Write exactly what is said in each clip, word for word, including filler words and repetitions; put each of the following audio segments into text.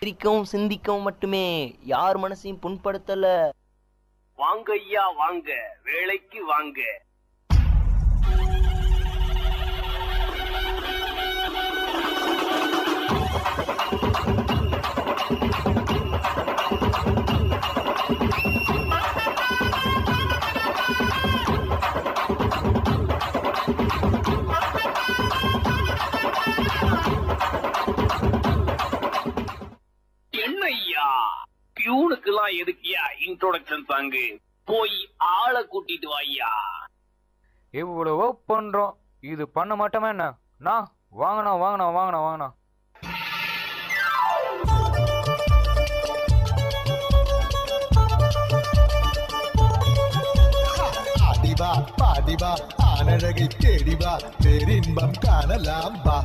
சிரிக்கவும் சிந்திக்கவும் மட்டுமே, யார் மனசையும் புண்படுத்தல. வாங்க ஐயா வாங்க, வேலைக்கு வாங்க. போய் ஆளை கூட்டிட்டு வாய்யா. இவ்வளவோ பண்றோம், இது பண்ண மாட்டோமே என்ன? நான் வாங்கணா வாங்கணா வாங்கணா வாங்கணா. ஆடிவா பாடிவா ஆனழகை தேடிவா, பேரின்பம் காணலாம் வா.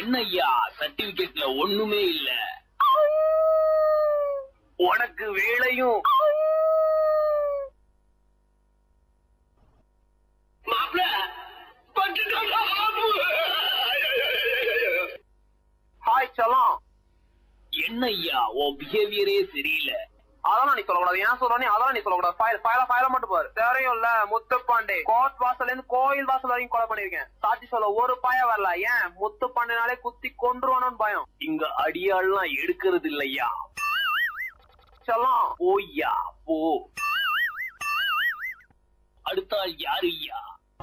என்னையா சர்டிபிகேட்ல ஒண்ணுமே இல்ல, உனக்கு வேலையும். ஹாய் சலாம். என்னய்யா ஓ பிஹேவியரே சரியில்லை. அதெல்லாம் நீ சொல்லக்கூடாது, ஏன் சொல்றேன் அதெல்லாம் நீ சொல்லக்கூடாது. ஃபைல் ஃபைல ஃபைல மட்டும் பாரு. தேவையும் இல்ல முத்துப்பாண்டே கோர்ட் வாசல்ல இருந்து கோயில் வாசல் வரைக்கும் கொலை பண்ணிருக்கேன். சாட்சி சொல்ல ஒரு பாய வரல, ஏன்? முத்துப்பாண்டேனாலே குத்தி கொன்றுவானோன்னு பயம். இங்க அடியாள்லாம் எடுக்கிறது இல்லையா. சலாம் போய்யா போ. அடுத்தாள் யாரு ஐயா?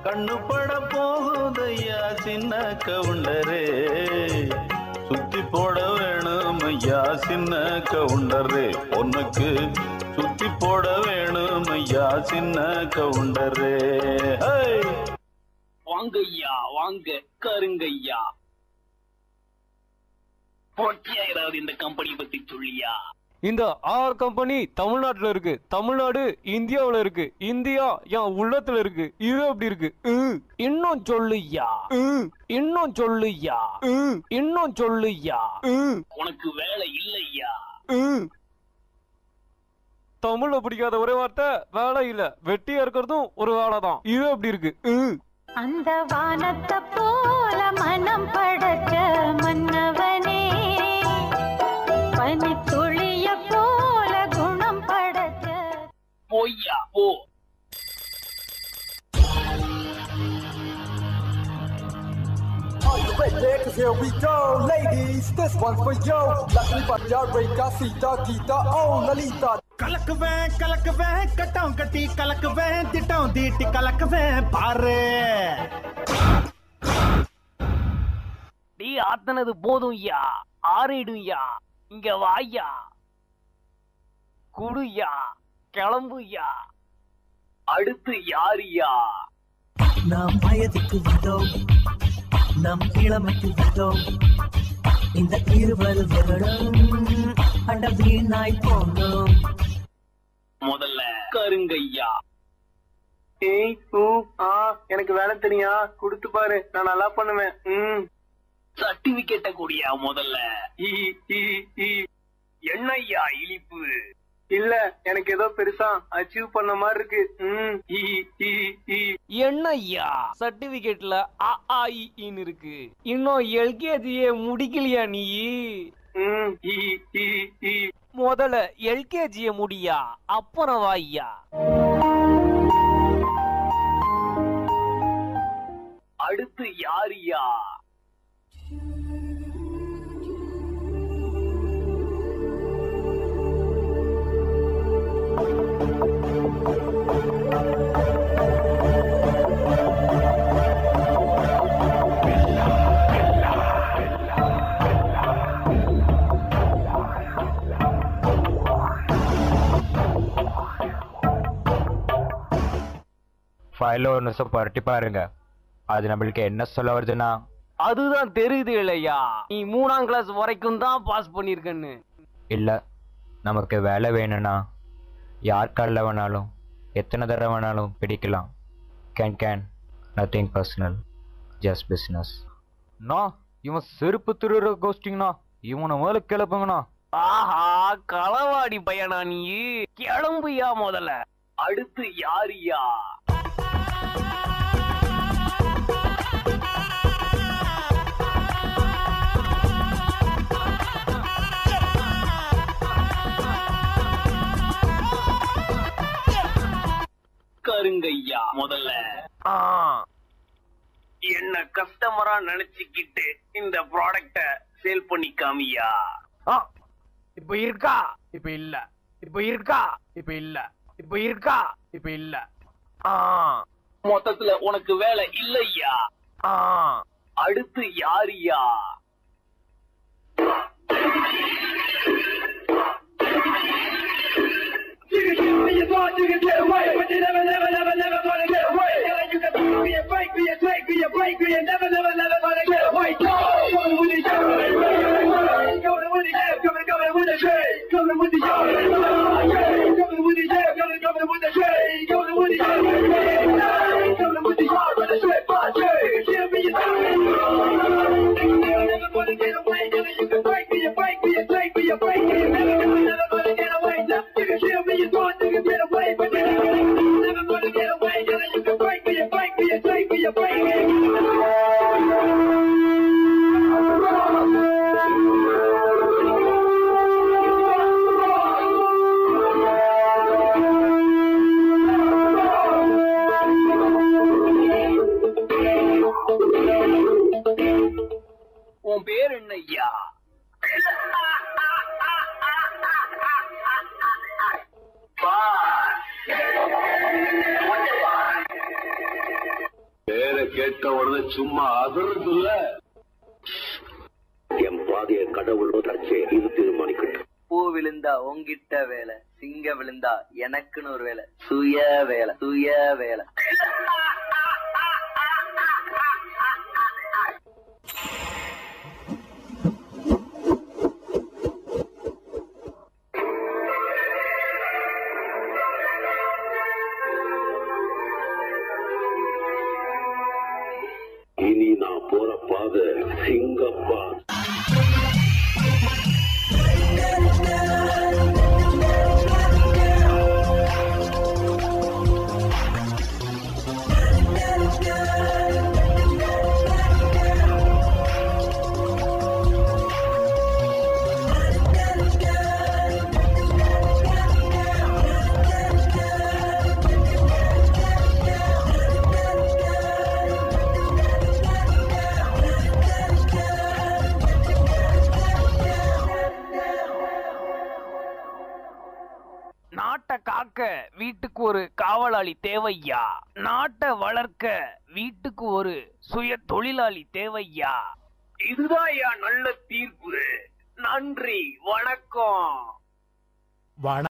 கண்ணுப்பட போகுதையா சின்ன கவுண்டரே, சுத்தி போட வேணும் ஐயா சின்ன கவுண்டரே, உனக்கு சுத்தி போட வேணும் ஐயா சின்ன கவுண்டரே. வாங்க ஐயா வாங்க, கருங்கய்யா. போட்டியா ஏதாவது இந்த கம்பெனி பத்தி சொல்லியா? இந்த ஆர் கம்பெனி தமிழ்நாட்டுல இருக்கு, தமிழ்நாடு இந்தியாவுல இருக்கு, இந்தியா என் உள்ளத்துல இருக்கு. இது எப்படி இருக்கு? இன்னும் சொல்லுயா, இன்னும் சொல்லுயா, இன்னும் சொல்லுயா. உனக்கு வேலை இல்லையா. தமிழ்ல பிடிக்காத ஒரே வார்த்தை வேலை இல்ல. வெட்டியா இருக்கிறதும் ஒரு வேலை தான். இது எப்படி இருக்கு? அந்த வானத்தை போல மனம் படைச்ச மன்னவனே, பனித்துளிய போல குணம் படைச்ச போய்யா போ. Cause here we go, ladies, this one's for you. Lakshmi Patya, Rekha, Sita, Geeta, oh Lalita. Kalakvaen, kalakvaen, kattaun katti, kalakvaen, dittaun ditti, kalakvaen, paare. Dee, aathanadu bodum ya, aaridum ya, inga vaaya, kudu ya, kelambu ya, aduthu yaar ya. Naam vayadhukku vadom. நம் இளமைக்கு விட்டோம், இந்த இருவர் விரடும் அண்ட வீணாய் போனோம். முதல்ல கருங்கையா. ஏய் தூ ஆ, எனக்கு வேலை தெரியா, கொடுத்து பாரு, நான் நல்லா பண்ணுவேன். ம், சர்டிபிகேட்ட கூடியா முதல்ல. என்னையா இழிப்பு? இல்ல, எனக்கு ஏதோ பெருசா அச்சீவ் பண்ண மாதிரி இருக்கு. ம், இ இ இ. என்னய்யா சர்டிபிகேட்ல அ ஆ இ ன்னு இருக்கு, இன்னும் எல்கேஜியே முடிக்கலையா நீ? ம், இ இ இ. முதல்ல எல்கேஜியே முடியா, அப்புறம் வாய்யா. அடுத்து யாரியா? ஃபைல ஒரு நிமிஷம் பரட்டி பாருங்க, அது நம்மளுக்கு என்ன சொல்ல வருதுன்னா அதுதான் தெரியுது இல்லையா. நீ மூணாம் கிளாஸ் வரைக்கும் தான் பாஸ் பண்ணியிருக்கன்னு. இல்லை, நமக்கு வேலை வேணும்னா யார் காலில் வேணாலும் எத்தனை தடவை வேணாலும் பிடிக்கலாம். Can can nothing personal, just business. நான் இவன் செருப்பு திருடுற கோஸ்டிங்ண்ணா, இவனை முதல்ல கிளப்புங்கண்ணா. ஆஹா களவாடி பையனா நீ, கிளம்புயா முதல்ல. அடுத்து யாரியா? என்ன கஸ்டமரா நினைச்சிக்கிட்டு இந்த ப்ராடக்ட்ட சேல் பண்ணிக்காமியா? இப்போ இருக்கா இப்போ இல்ல, இப்போ இருக்கா இப்போ இல்ல, இப்போ இருக்கா இப்போ இல்ல. மொத்தத்துல உனக்கு வேலை இல்லையா? அடுத்து யாரியா? You can you thought you could get away, but you never, never, never, never gonna get away. You can be a fake, be a fake, be a fake, be a never, never, never gonna get away. Coming with the yard, coming with the jab, coming, coming with the trade, coming with the yard, coming with the jab, coming, coming with the trade, coming with the yard, coming with the yard, with the straight by trade. Give me your time. You're never gonna get away. You can fake, be a fake, be a fake, be a fake, be a never, never gonna get away. You can be a thought you can get away, but you never want to get away. You can break me, you break me, you break me, you break me. உன் பேர் என்ன ஐயா? பேரை கேட்ட உடனே சும்மா அதிர்ந்துள்ள என் பாதைய கடவுள் தச்சே இது தீர்மானிக்கட்டும். பூ விழுந்தா உங்கிட்ட வேலை, சிங்க விழுந்தா எனக்குன்னு ஒரு வேலை, சுய வேலை சுய வேலை. வீட்டுக்கு ஒரு காவலாளி தேவையா? நாட்டை வளர்க்க வீட்டுக்கு ஒரு சுய தொழிலாளி தேவையா? இதுதான் நல்ல தீர்ப்பு. நன்றி, வணக்கம்.